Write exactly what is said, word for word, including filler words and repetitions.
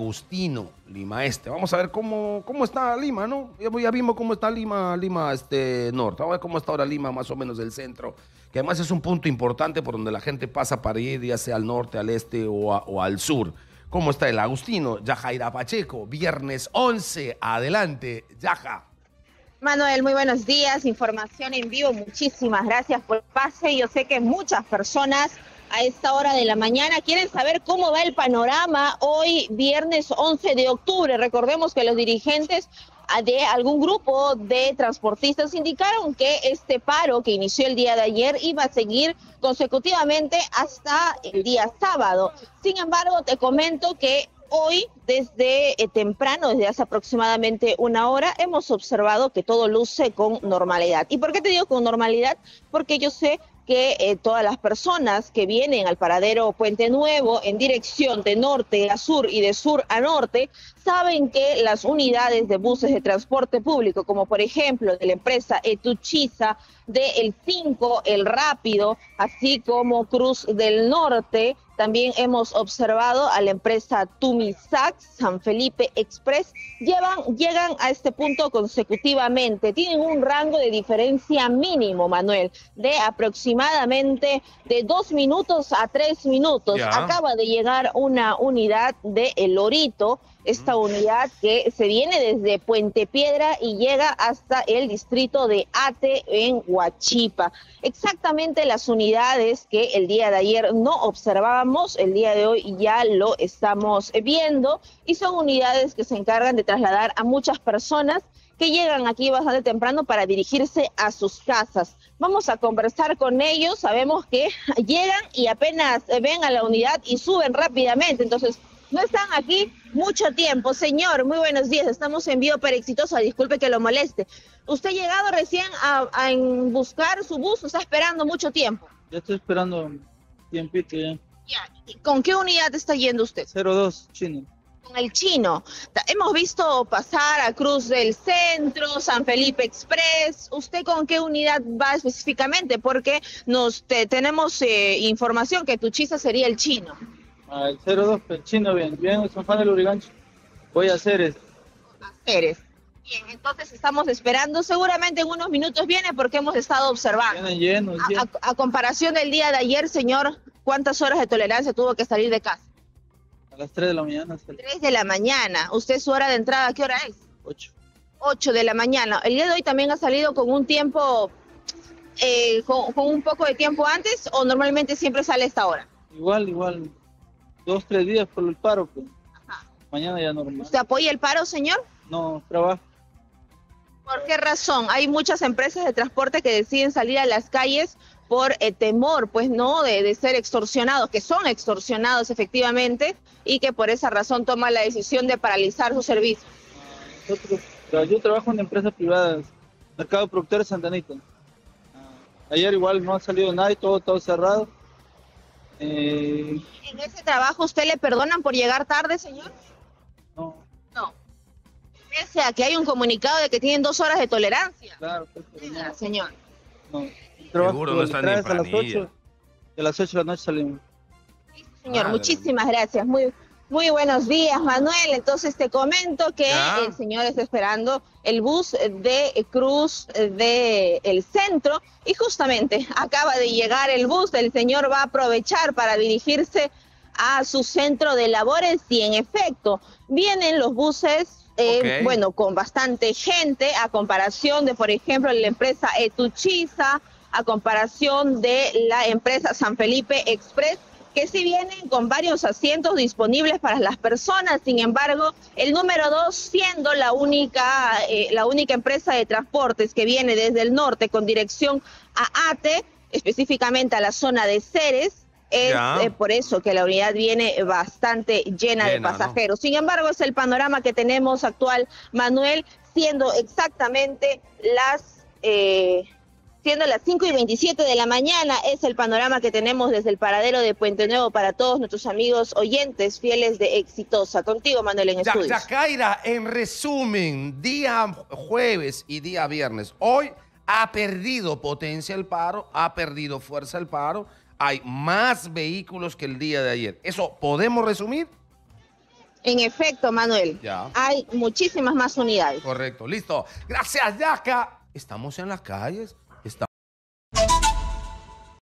Agustino, Lima Este. Vamos a ver cómo, cómo está Lima, ¿no? Ya, ya vimos cómo está Lima, Lima este, Norte. Vamos a ver cómo está ahora Lima, más o menos el centro, que además es un punto importante por donde la gente pasa para ir ya sea al norte, al este o, a, o al sur. ¿Cómo está el Agustino? Yajaira Pacheco, viernes once. Adelante, Yaja. Manuel, muy buenos días. Información en vivo. Muchísimas gracias por el pase. Yo sé que muchas personas a esta hora de la mañana quieren saber cómo va el panorama hoy, viernes once de octubre. Recordemos que los dirigentes de algún grupo de transportistas indicaron que este paro que inició el día de ayer iba a seguir consecutivamente hasta el día sábado. Sin embargo, te comento que hoy, desde eh, temprano, desde hace aproximadamente una hora, hemos observado que todo luce con normalidad. ¿Y por qué te digo con normalidad? Porque yo sé que eh, todas las personas que vienen al paradero Puente Nuevo en dirección de norte a sur y de sur a norte saben que las unidades de buses de transporte público, como por ejemplo de la empresa Etuchisa, de El cinco, El Rápido, así como Cruz del Norte, también hemos observado a la empresa Tumisac, San Felipe Express, llevan, llegan a este punto consecutivamente. Tienen un rango de diferencia mínimo, Manuel, de aproximadamente de dos minutos a tres minutos. Yeah. Acaba de llegar una unidad de El Orito, esta unidad que se viene desde Puente Piedra y llega hasta el distrito de Ate en Huachipa. Exactamente las unidades que el día de ayer no observábamos, el día de hoy ya lo estamos viendo, y son unidades que se encargan de trasladar a muchas personas que llegan aquí bastante temprano para dirigirse a sus casas. Vamos a conversar con ellos. Sabemos que llegan y apenas ven a la unidad y suben rápidamente, entonces no están aquí mucho tiempo. Señor, muy buenos días, estamos en vivo para Exitosa, disculpe que lo moleste. ¿Usted ha llegado recién a, a buscar su bus o está esperando mucho tiempo? Yo estoy esperando tiempito ya. Ya. ¿Y con qué unidad está yendo usted? cero dos, Chino. Con el Chino. Hemos visto pasar a Cruz del Centro, San Felipe Express. ¿Usted con qué unidad va específicamente? Porque nos te, tenemos eh, información que Tuchisa sería el Chino. Ah, el cero dos, el Chino, bien, bien, José Fernando Lurigancho. Voy a Ceres. A Ceres. Bien, entonces estamos esperando. Seguramente en unos minutos viene porque hemos estado observando. Vienen llenos, llenos. A, a, a comparación del día de ayer, señor, ¿cuántas horas de tolerancia tuvo que salir de casa? A las tres de la mañana. tres de la mañana. ¿Usted su hora de entrada qué hora es? ocho. ocho de la mañana. El día de hoy también ha salido con un tiempo, eh, con, con un poco de tiempo antes, ¿o normalmente siempre sale a esta hora? Igual, igual. Dos, tres días por el paro. Pues. Ajá. Mañana ya normal. ¿Usted apoya el paro, señor? No, trabajo. ¿Por qué razón? Hay muchas empresas de transporte que deciden salir a las calles por eh, temor, pues no, de, de ser extorsionados, que son extorsionados efectivamente, y que por esa razón toman la decisión de paralizar su servicio. Nosotros, yo trabajo en empresas privadas, Mercado Productor de Santa Anita. Ayer igual no ha salido nadie, todo está cerrado. Eh... ¿En ese trabajo usted le perdonan por llegar tarde, señor? No. No. Pese a que hay un comunicado de que tienen dos horas de tolerancia. Claro. Venga, señor. No. Trabajo, seguro no están en planilla. De las ocho de la noche salimos. Sí, señor, madre, muchísimas gracias. Muy, muy buenos días, Manuel. Entonces te comento que ¿ya? el señor está esperando el bus de Cruz del Centro y justamente acaba de llegar el bus. El señor va a aprovechar para dirigirse a su centro de labores y en efecto vienen los buses. Eh, okay. Bueno, con bastante gente a comparación de, por ejemplo, la empresa Etuchisa, a comparación de la empresa San Felipe Express, que sí vienen con varios asientos disponibles para las personas. Sin embargo, el número dos, siendo la única, eh, la única empresa de transportes que viene desde el norte con dirección a Ate, específicamente a la zona de Ceres, es eh, por eso que la unidad viene bastante llena, llena de pasajeros. ¿No? Sin embargo, es el panorama que tenemos actual, Manuel, siendo exactamente las eh, siendo las cinco y veintisiete de la mañana. Es el panorama que tenemos desde el paradero de Puente Nuevo para todos nuestros amigos oyentes fieles de Exitosa. Contigo, Manuel, en estudios. Yajaira, en resumen, día jueves y día viernes. Hoy ha perdido potencia el paro, ha perdido fuerza el paro. Hay más vehículos que el día de ayer. ¿Eso podemos resumir? En efecto, Manuel, ya. Hay muchísimas más unidades. Correcto, listo. Gracias, Yaca. Estamos en las calles.